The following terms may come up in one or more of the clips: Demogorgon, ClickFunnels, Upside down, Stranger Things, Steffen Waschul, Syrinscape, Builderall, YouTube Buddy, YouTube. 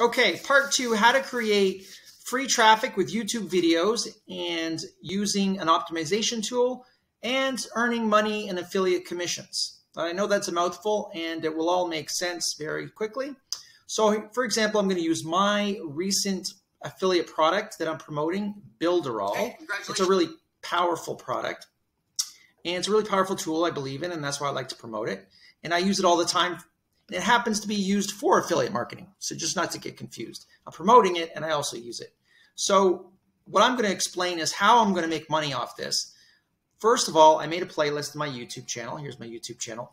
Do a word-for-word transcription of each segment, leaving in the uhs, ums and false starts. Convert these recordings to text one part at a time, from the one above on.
Okay, part two, how to create free traffic with YouTube videos and using an optimization tool and earning money in affiliate commissions. I know that's a mouthful and it will all make sense very quickly. So for example, I'm going to use my recent affiliate product that I'm promoting, Builderall. Hey, it's a really powerful product and it's a really powerful tool I believe in, and that's why I like to promote it. And I use it all the time. It happens to be used for affiliate marketing. So just not to get confused. I'm promoting it and I also use it. So what I'm going to explain is how I'm going to make money off this. First of all, I made a playlist in my YouTube channel. Here's my YouTube channel.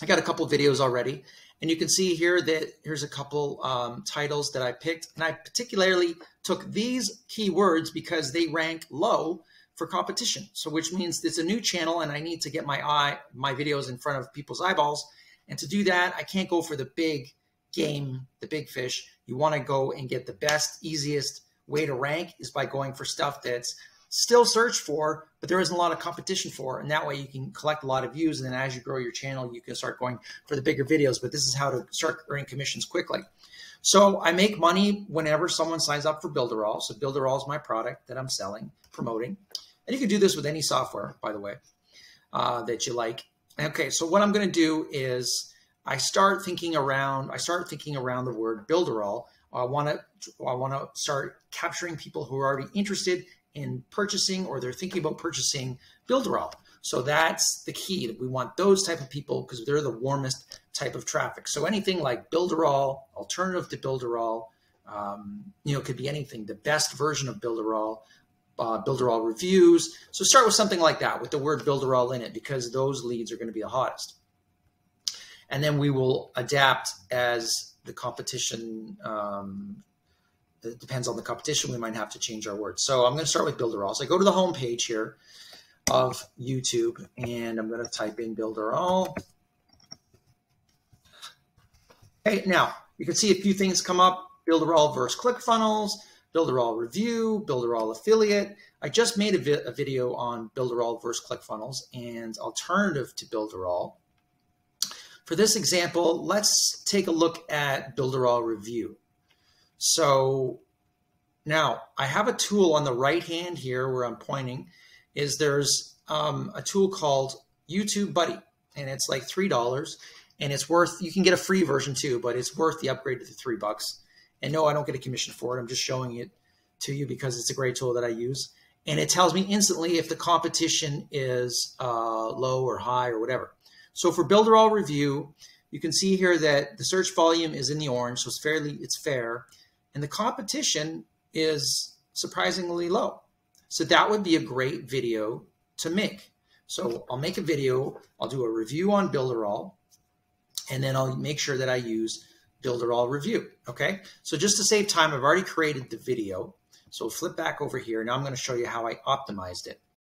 I got a couple videos already. And you can see here that here's a couple um, titles that I picked. And I particularly took these keywords because they rank low for competition. So which means it's a new channel and I need to get my eye, my videos in front of people's eyeballs. And to do that, I can't go for the big game, the big fish. You want to go and get the best, easiest way to rank is by going for stuff that's still searched for, but there isn't a lot of competition for. And that way you can collect a lot of views. And then as you grow your channel, you can start going for the bigger videos. But this is how to start earning commissions quickly. So I make money whenever someone signs up for Builderall. So Builderall is my product that I'm selling, promoting. And you can do this with any software, by the way, uh, that you like. Okay, so what I'm going to do is I start thinking around. I start thinking around the word Builderall. I want to. I want to start capturing people who are already interested in purchasing, or they're thinking about purchasing Builderall. So that's the key. We want those type of people because they're the warmest type of traffic. So anything like Builderall, alternative to Builderall, um, you know, it could be anything. The best version of Builderall. Uh, Builderall reviews. So start with something like that with the word Builderall in it, because those leads are going to be the hottest. And then we will adapt as the competition, um, it depends on the competition. We might have to change our words. So I'm going to start with Builderall. So I go to the home page here of YouTube and I'm going to type in Builderall. Okay, now you can see a few things come up. Builderall versus ClickFunnels. Builderall review, Builderall affiliate. I just made a, vi a video on Builderall versus ClickFunnels and alternative to Builderall. For this example, let's take a look at Builderall review. So now I have a tool on the right hand here where I'm pointing is there's um, a tool called YouTube Buddy, and it's like three dollars and it's worth, you can get a free version too, but it's worth the upgrade to the three bucks. And no, I don't get a commission for it. I'm just showing it to you because it's a great tool that I use. And it tells me instantly if the competition is uh, low or high or whatever. So for Builderall review, you can see here that the search volume is in the orange. So it's fairly, it's fair. And the competition is surprisingly low. So that would be a great video to make. So I'll make a video. I'll do a review on Builderall. And then I'll make sure that I use Builderall review. Okay, so just to save time, I've already created the video. So flip back over here. Now I'm going to show you how I optimized it.